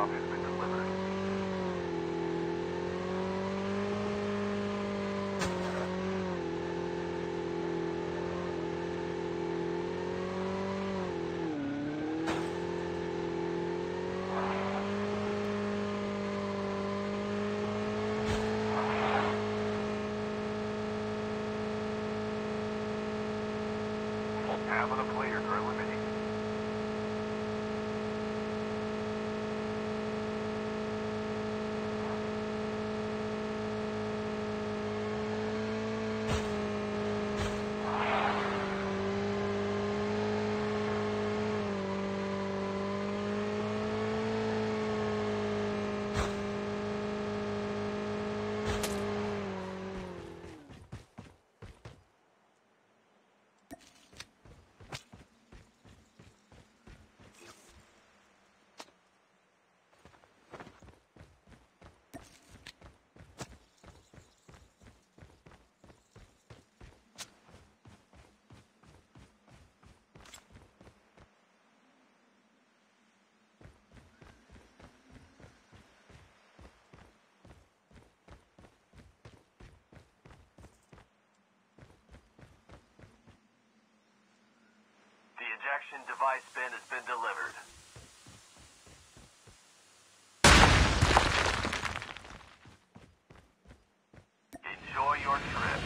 copy. Half of the players are eliminated. Ejection device bin has been delivered. Enjoy your trip.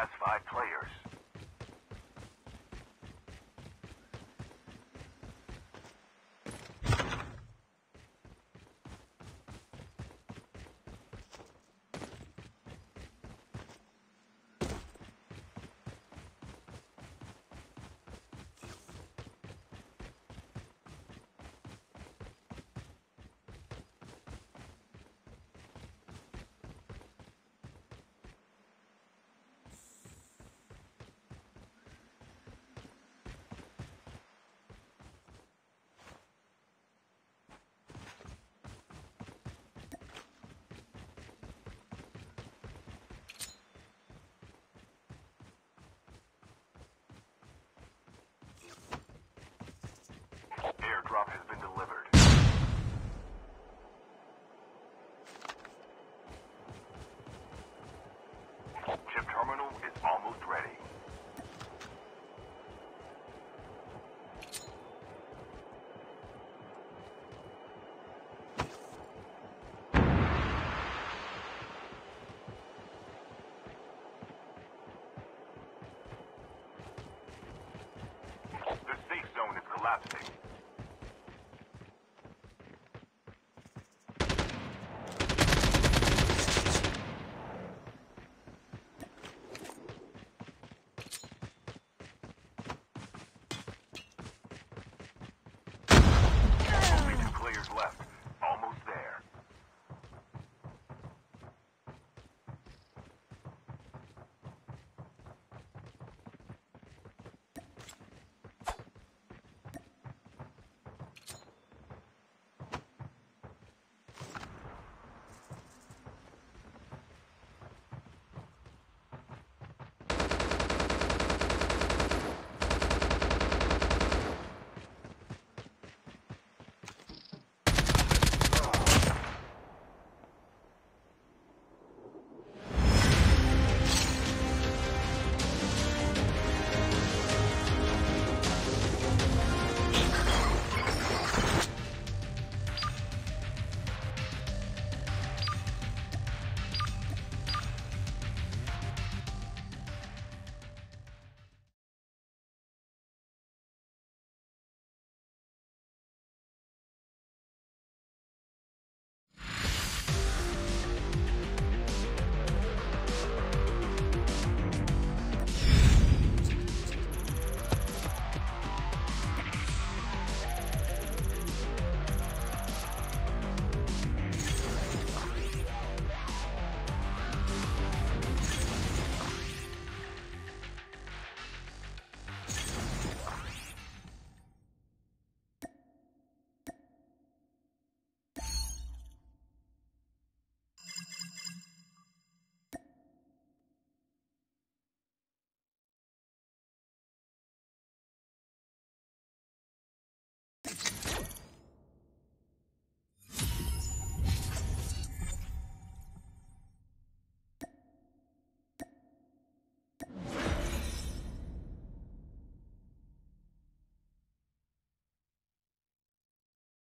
Class 520.